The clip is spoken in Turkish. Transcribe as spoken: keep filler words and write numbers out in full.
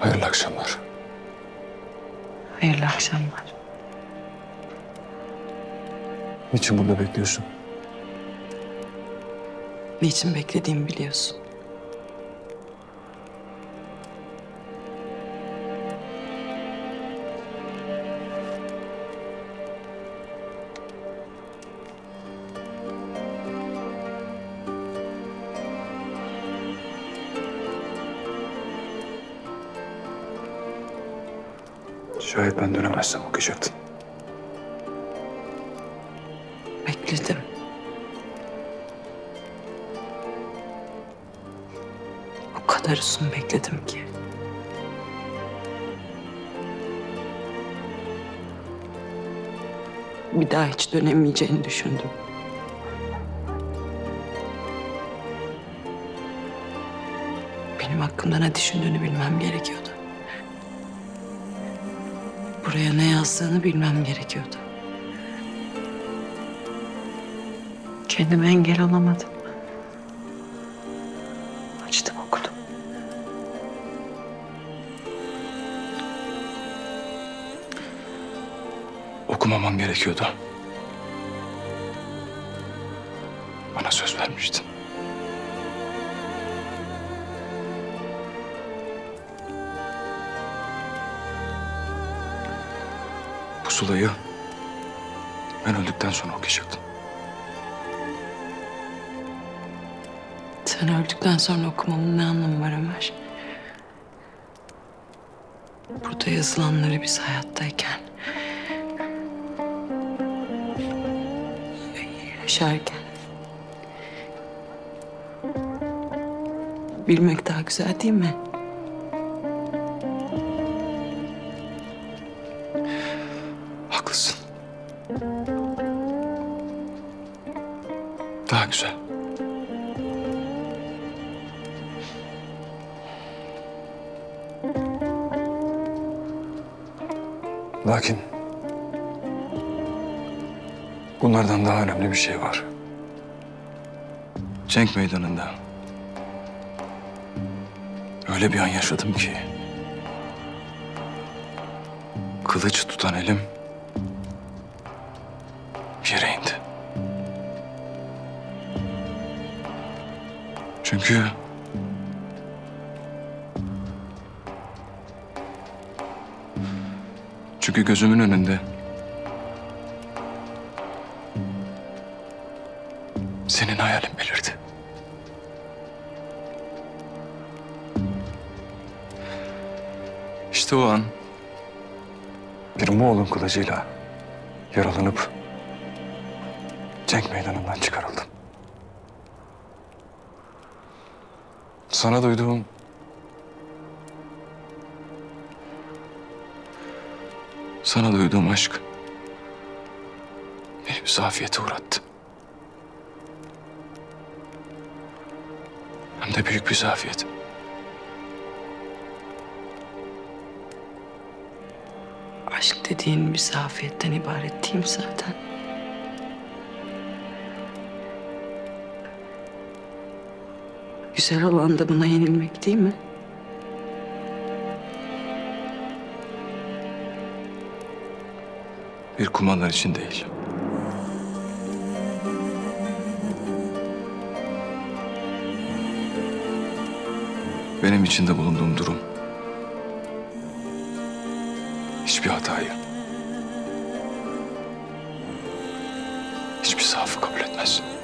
Hayırlı akşamlar. Hayırlı akşamlar. Niçin burada bekliyorsun? Niçin beklediğimi biliyorsun. Şayet ben dönemezsem okuyacaktın. Bekledim. O kadar uzun bekledim ki. Bir daha hiç dönemeyeceğini düşündüm. Benim hakkımda ne düşündüğünü bilmem gerekiyordu. Buraya ne yazdığını bilmem gerekiyordu. Kendime engel olamadım. Açtım okudum. Okumaman gerekiyordu. Bana söz vermiştin. Pusulayı ben öldükten sonra okuyacaktım. Sen öldükten sonra okumamın ne anlamı var Ömer? Burada yazılanları biz hayattayken, yaşarken bilmek daha güzel değil mi? Daha güzel. Lakin bunlardan daha önemli bir şey var. Cenk meydanında öyle bir an yaşadım ki kılıç tutan elim yere indi. Çünkü çünkü gözümün önünde senin hayalin belirdi. İşte o an bir Moğol'un kılıcıyla yaralanıp cenk meydanından çıkarıldım. Sana duyduğum sana duyduğum aşk beni bir zafiyete uğrattı. Hem de büyük bir zafiyet. Aşk dediğin bir zafiyetten ibaret değil mi zaten? Güzel olan da buna yenilmek değil mi? Bir kumandan için değil. Benim içinde bulunduğum durum hiçbir hatayı, hiçbir zaafı kabul etmez.